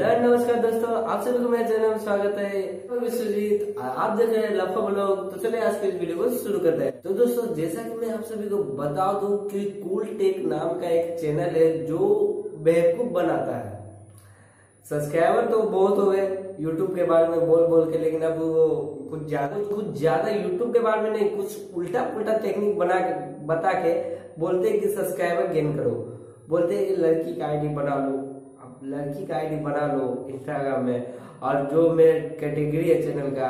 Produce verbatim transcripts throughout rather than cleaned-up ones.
Hello नमस्कार दोस्तों, आप सभी को मेरे चैनल में स्वागत है। मैं विश्वजीत, आप देख रहे हैं लफा ब्लॉग। तो चलिए आज के इस वीडियो को शुरू करते हैं। तो दोस्तों, जैसा कि मैं आप सभी को बता दूं कि कूल टेक नाम का एक चैनल है जो बेवकूफ बनाता है। सब्सक्राइबर तो बहुत हो गए यूट्यूब के बारे में बोल बोल के, लेकिन अब वो कुछ ज्यादा कुछ ज्यादा यूट्यूब के बारे में नहीं, कुछ उल्टा पुल्टा टेक्निक बना बता के बोलते कि सब्सक्राइबर गेन करो, बोलते कि लड़की का आईडी बना लो, लड़की का आईडी बना लो इंस्टाग्राम में। और जो मेरे कैटेगरी है चैनल का,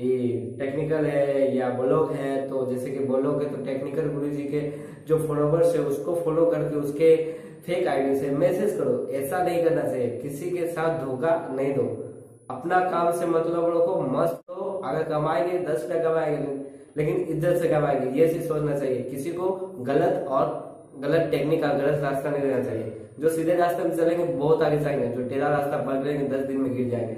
ये टेक्निकल है या ब्लॉग है, तो जैसे कि ब्लॉग है तो टेक्निकल गुरुजी के जो फॉलोवर्स है उसको फॉलो करके उसके फेक आईडी से मैसेज करो। ऐसा नहीं करना चाहिए, किसी के साथ धोखा नहीं दो, अपना काम से मतलब रखो, मस्त हो। अगर कमाएंगे दस रुपया कमाएंगे, लेकिन इज्जत से कमाएंगे, ये चीज सोचना चाहिए। किसी को गलत और गलत टेक्निक और गलत रास्ता नहीं देना चाहिए। जो सीधे रास्ते में चलेंगे बहुत आगे जाएंगे, जो टेढ़ा रास्ता पकड़ लेंगे दस दिन में गिर जाएंगे।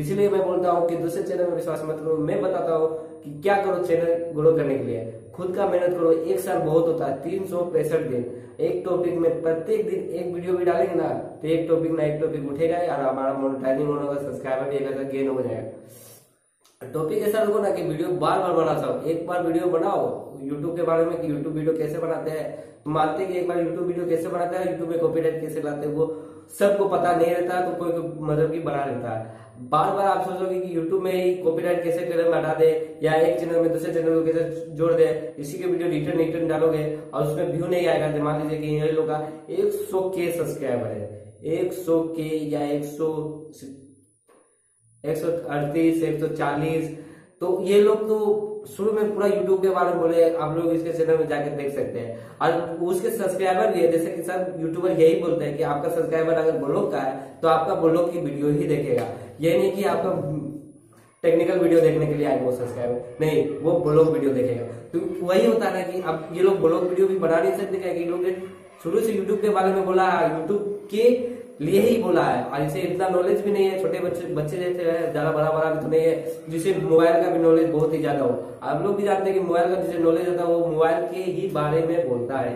इसीलिए मैं बोलता हूँ कि दूसरे चैनल में विश्वास मत करो। मैं बताता हूँ कि क्या करो चैनल ग्रो करने के लिए। खुद का मेहनत करो, एक साल बहुत होता है, तीन सौ पैंसठ दिन। एक टॉपिक में प्रत्येक दिन एक वीडियो भी डालेंगे ना, तो एक टॉपिक ना एक टॉपिक उठेगा और हमारा मोनेटाइजिंग होगा, सब्सक्राइबर भी एक गेन हो जाएगा। टॉपिक ऐसा रखो ना कि वीडियो बार बार बना सको। एक बार वीडियो बनाओ यूट्यूब के बारे में कि यूट्यूब वीडियो कैसे बनाते हैं, मानते हैं कि एक बार यूट्यूब वीडियो कैसे बनाता है, यूट्यूब में कॉपीराइट कैसे लाते हैं, वो सबको पता नहीं रहता तो कोई मतलब की बना लेता है। बार बार आप सोचोगे कि यूट्यूब में ही कॉपीराइट कैसे चैनल में हटा दे या एक चैनल में दूसरे चैनल को कैसे जोड़ दे, इसी के वीडियो रिटर्न रिटर्न डालोगे और उसमें व्यू नहीं आएगा। मान लीजिए कि ये लोग का एक सौ के सब्सक्राइबर है, एक सौ के या एक सौ एक सौ अड़तीस एक सौ चालीस तो ये लोग तो शुरू में पूरा यूट्यूब के बारे में बोले। आप लोग इसके चैनल में जाकर देख सकते हैं और उसके सब्सक्राइबर भी है। जैसे कि सब यूट्यूबर यही बोलते हैं कि आपका सब्सक्राइबर अगर ब्लॉग का है तो आपका ब्लॉग की वीडियो ही देखेगा, ये नहीं कि आपका टेक्निकल वीडियो देखने के लिए आएगा वो सब्सक्राइबर, नहीं, वो ब्लॉग वीडियो देखेगा। तो वही होता है कि आप ये लोग ब्लॉग वीडियो भी बना नहीं सकते, क्या लोग ने शुरू से यूट्यूब के बारे में बोला है, यूट्यूब के लिए ही बोला है। और इसे इतना नॉलेज भी नहीं है, छोटे बच्चे बच्चे जैसे है, ज्यादा बड़ा बड़ा भी तो नहीं है, जिसे मोबाइल का भी नॉलेज बहुत ही ज्यादा हो। आप लोग भी जानते हैं कि मोबाइल का जिसे नॉलेज होता है वो मोबाइल के ही बारे में बोलता है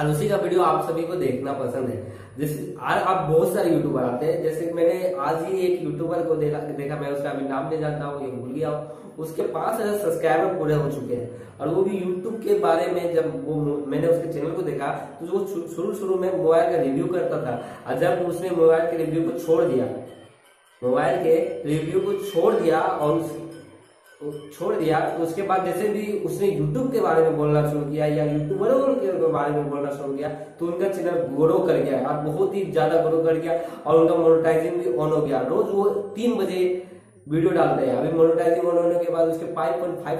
और उसी का वीडियो आप सभी को देखना पसंद है। जैसे आप बहुत सारे यूट्यूबर आते हैं, जैसे मैंने आज ही एक यूट्यूबर को देखा, देखा मैं उसका अभी नाम नहीं जानता हूँ, ये भूल गया हूँ। उसके पांच हजार सब्सक्राइबर पूरे हो चुके हैं और वो भी यूट्यूब के बारे में। जब वो मैंने उसके चैनल को देखा तो वो शुरू शुरू में मोबाइल का रिव्यू करता था और जब उसने मोबाइल के रिव्यू को छोड़ दिया मोबाइल के रिव्यू को छोड़ दिया और छोड़ दिया तो उसके बाद जैसे भी उसने यूट्यूब के बारे में बोलना शुरू किया या यूट्यूबरों के बारे में बोलना शुरू किया तो उनका चैनल ग्रो कर गया और बहुत ही ज्यादा ग्रो कर गया और उनका मोनेटाइजिंग भी ऑन हो गया। रोज वो तीन बजे वीडियो डालते हैं। अभी मोनेटाइजिंग ऑन होने के बाद उसके पाँच point five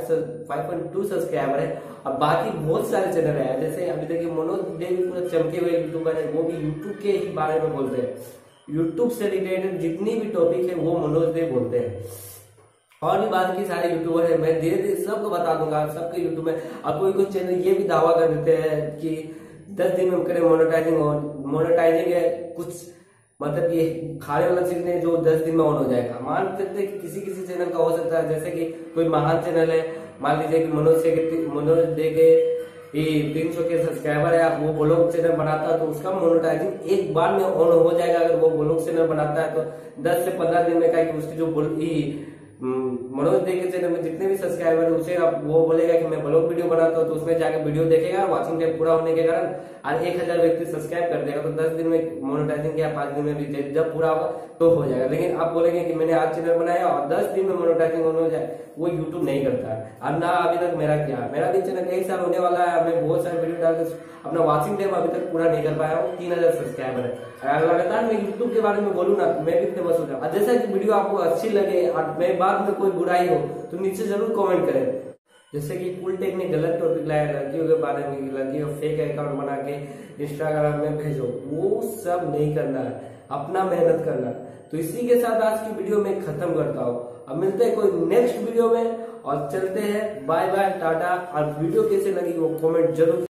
five point two subscriber है। अब बाकी बहुत सारे चैनल है, जैसे अभी देखिए मनोज डे भी पूरा चमके हुए यूट्यूबर है, वो भी यूट्यूब के ही बारे में बोलते हैं। यूट्यूब से रिलेटेड जितनी भी टॉपिक है वो मनोज डे बोलते हैं और भी बाकी सारे यूट्यूबर हैं। मैं धीरे धीरे सबको बता दूंगा सबके यूट्यूब में। और कोई कोई चैनल ये भी दावा कर देते हैं कि दस दिन में करें मोनेटाइजिंग ऑन। मोनेटाइजिंग है कुछ मतलब ये खाने वाला चीज नहीं जो दस दिन में ऑन हो जाएगा। मान सकते हैं कि किसी किसी चैनल का हो सकता है, जैसे कि कोई महान चैनल है, मान लीजिए कि मनोज से मनोज डे के तीन सौ के सब्सक्राइबर है, वो ब्लॉग चैनल बनाता है तो उसका मोनेटाइजिंग एक बार में ऑन हो जाएगा। अगर वो ब्लॉग चैनल बनाता है तो दस से पंद्रह दिन में कहा उसकी जो मनोज डे के चैनल में जितने भी सब्सक्राइबर है उसे वो बोलेगा कि मैं ब्लॉग वीडियो बनाता हूँ तो उसमें जाकर वीडियो देखेगा। वाचिंग टाइम पूरा होने के कारण और एक हजार व्यक्ति सब्सक्राइब कर देगा तो दस दिन में मोनेटाइजिंग या पांच दिन में भी जब पूरा होगा तो हो जाएगा। लेकिन आप बोलेंगे कि मैंने आज चैनल बनाया और दस दिन में मोनेटाइजिंग हो जाए, वो यूट्यूब नहीं करता है। अब ना अभी तक मेरा क्या, मेरा भी चैनल एक साल होने वाला है, मैं बहुत सारे वीडियो डालकर अपना वाचिंग टाइम अभी तक पूरा नहीं कर पाया हूँ, तीन हजार सब्सक्राइबर है। अगर लगातार मैं यूट्यूब के बारे में बोलूँ ना मैं कितने बस हो जाऊँ। जैसा कि वीडियो आपको अच्छी लगे और मैं बाद में कोई बुराई हो तो नीचे जरूर कमेंट करें। जैसे कि कूल टेक ने गलत टॉपिक लाया लड़कियों के बारे में, लड़कियों फेक अकाउंट बना के इंस्टाग्राम में भेजो, वो सब नहीं करना है, अपना मेहनत करना। तो इसी के साथ आज की वीडियो में खत्म करता हूँ। अब मिलते हैं कोई नेक्स्ट वीडियो में और चलते हैं, बाय बाय, टाटा। और वीडियो कैसे लगी वो कमेंट जरूर